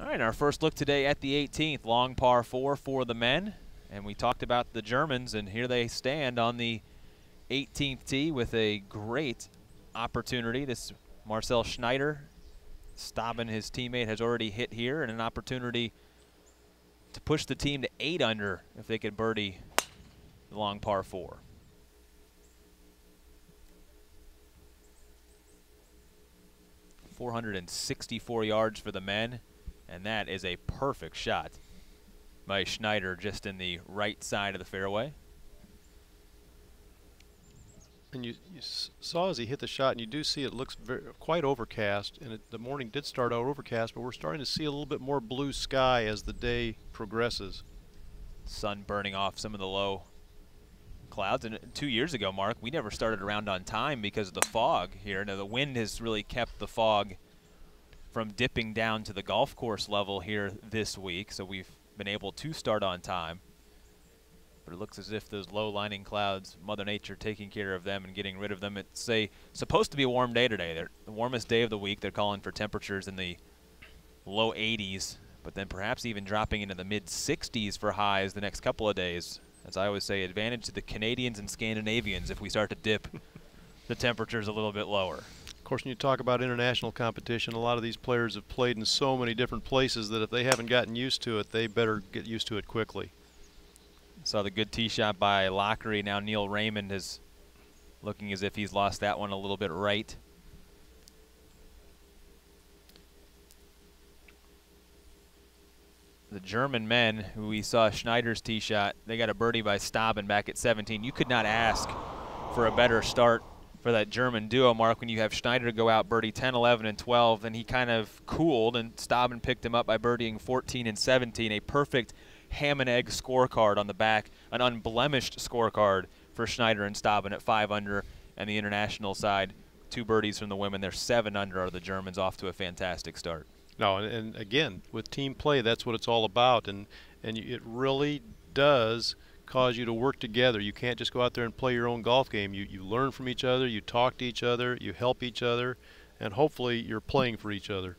All right, our first look today at the 18th, long par 4 for the men. And we talked about the Germans, and here they stand on the 18th tee with a great opportunity. This Marcel Schneider, Staben, his teammate, has already hit here, and an opportunity to push the team to 8 under if they could birdie the long par 4. .464 yards for the men, and that is a perfect shot by Schneider, just in the right side of the fairway. And you saw as he hit the shot, and you do see it looks quite overcast, and the morning did start out overcast, but we're starting to see a little bit more blue sky as the day progresses. Sun burning off some of the low clouds. And 2 years ago, Mark, we never started a round on time because of the fog here. Now the wind has really kept the fog from dipping down to the golf course level here this week, so we've been able to start on time. But it looks as if those low-lying clouds, Mother Nature taking care of them and getting rid of them. It's supposed to be a warm day today. They're the warmest day of the week. They're calling for temperatures in the low 80s, but then perhaps even dropping into the mid-60s for highs the next couple of days. As I always say, advantage to the Canadians and Scandinavians if we start to dip the temperatures a little bit lower. Of course, when you talk about international competition, a lot of these players have played in so many different places that if they haven't gotten used to it, they better get used to it quickly. Saw the good tee shot by Lockery. Now Neil Raymond is looking as if he's lost that one a little bit right. The German men, who we saw Schneider's tee shot, they got a birdie by Staben back at 17. You could not ask for a better start for that German duo, Mark, when you have Schneider go out birdie 10, 11, and 12. Then he kind of cooled, and Staben picked him up by birdieing 14 and 17, a perfect ham and egg scorecard on the back, an unblemished scorecard for Schneider and Staben at 5 under, and the international side, 2 birdies from the women. They're 7 under. Are the Germans off to a fantastic start? No, and again, with team play, that's what it's all about, and it really does cause you to work together. You can't just go out there and play your own golf game. You learn from each other, you talk to each other, you help each other, and hopefully you're playing for each other.